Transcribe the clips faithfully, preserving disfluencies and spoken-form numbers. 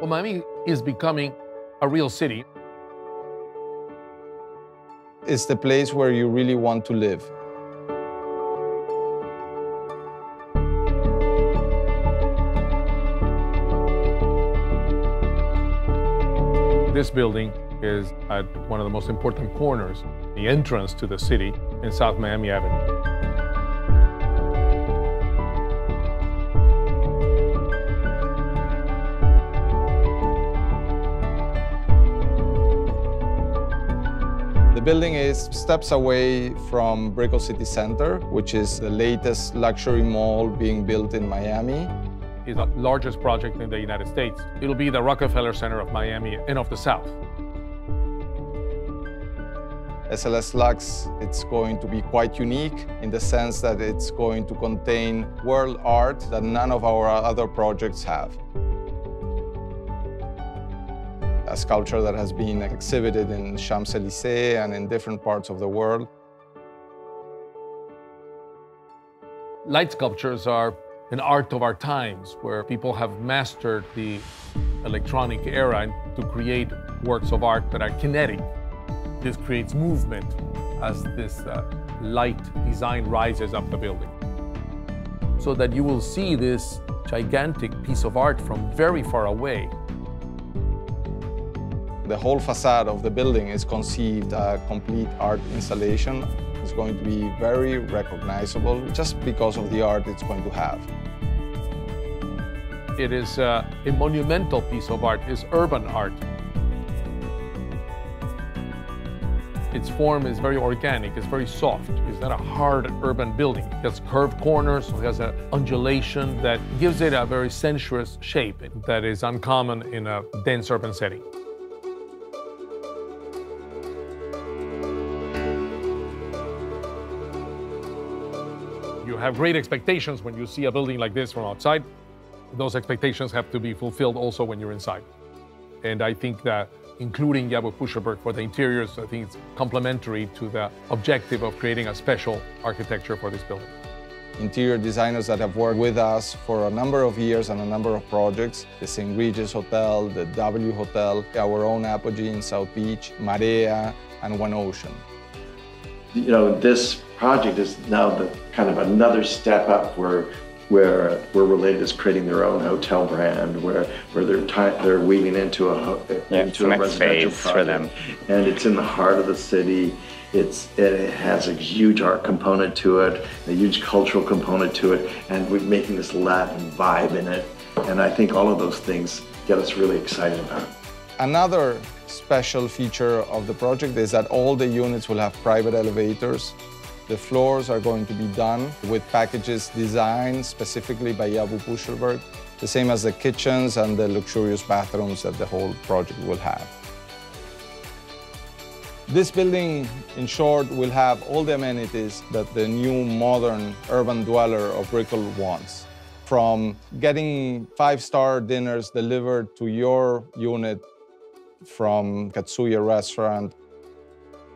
Well, Miami is becoming a real city. It's the place where you really want to live. This building is at one of the most important corners, the entrance to the city in South Miami Avenue. The building is steps away from Brickell City Center, which is the latest luxury mall being built in Miami. It's the largest project in the United States. It'll be the Rockefeller Center of Miami and of the South. S L S Lux, it's going to be quite unique in the sense that it's going to contain world art that none of our other projects have. A sculpture that has been exhibited in Champs-Élysées and in different parts of the world. Light sculptures are an art of our times, where people have mastered the electronic era to create works of art that are kinetic. This creates movement as this uh, light design rises up the building. So that you will see this gigantic piece of art from very far away. The whole facade of the building is conceived a complete art installation. It's going to be very recognizable just because of the art it's going to have. It is uh, a monumental piece of art. It's urban art. Its form is very organic. It's very soft. It's not a hard urban building. It has curved corners. So it has an undulation that gives it a very sensuous shape that is uncommon in a dense urban setting. Have great expectations when you see a building like this from outside. Those expectations have to be fulfilled also when you're inside. And I think that including Yabu Pushelberg for the interiors, I think it's complementary to the objective of creating a special architecture for this building. Interior designers that have worked with us for a number of years on a number of projects, the Saint Regis Hotel, the W Hotel, our own Apogee in South Beach, Marea, and One Ocean. You know, this project is now the kind of another step up where where we're related is creating their own hotel brand, where where they're they're weaving into a yeah, into a residential project for them, and it's in the heart of the city. It's it has a huge art component to it, a huge cultural component to it, and we're making this Latin vibe in it. And I think all of those things get us really excited about it. Another special feature of the project is that all the units will have private elevators. The floors are going to be done with packages designed specifically by Yabu Pushelberg, the same as the kitchens and the luxurious bathrooms that the whole project will have. This building, in short, will have all the amenities that the new modern urban dweller of Brickell wants. From getting five-star dinners delivered to your unit from Katsuya restaurant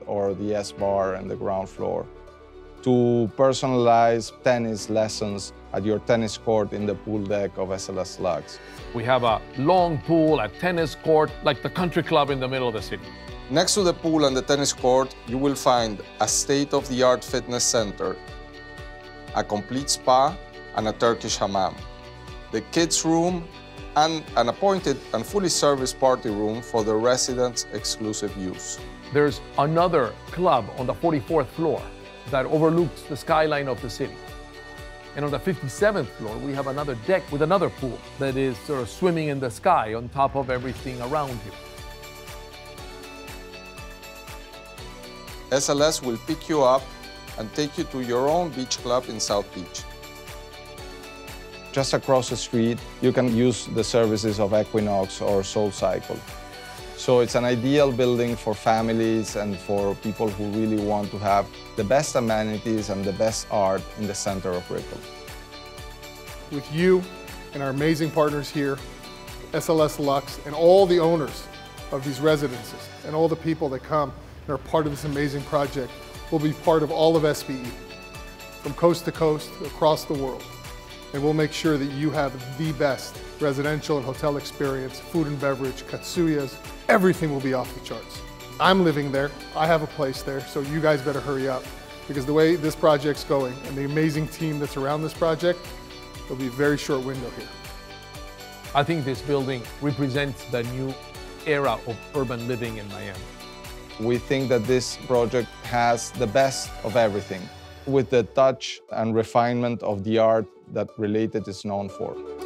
or the S-Bar and the ground floor, to personalize tennis lessons at your tennis court in the pool deck of S L S Lux. We have a long pool, a tennis court, like the country club in the middle of the city. Next to the pool and the tennis court, you will find a state-of-the-art fitness center, a complete spa, and a Turkish hammam, the kids' room, and an appointed and fully serviced party room for the residents' exclusive use. There's another club on the forty-fourth floor that overlooks the skyline of the city. And on the fifty-seventh floor, we have another deck with another pool that is sort of swimming in the sky on top of everything around you. S L S will pick you up and take you to your own beach club in South Beach. Just across the street, you can use the services of Equinox or Soul Cycle. So it's an ideal building for families and for people who really want to have the best amenities and the best art in the center of Brickell. With you and our amazing partners here, S L S Lux, and all the owners of these residences and all the people that come and are part of this amazing project will be part of all of S V E, from coast to coast, across the world. and we'll make sure that you have the best residential and hotel experience, food and beverage, Katsuyas, everything will be off the charts. I'm living there, I have a place there, so you guys better hurry up, because the way this project's going and the amazing team that's around this project, it'll be a very short window here. I think this building represents the new era of urban living in Miami. We think that this project has the best of everything, with the touch and refinement of the art that Related is known for.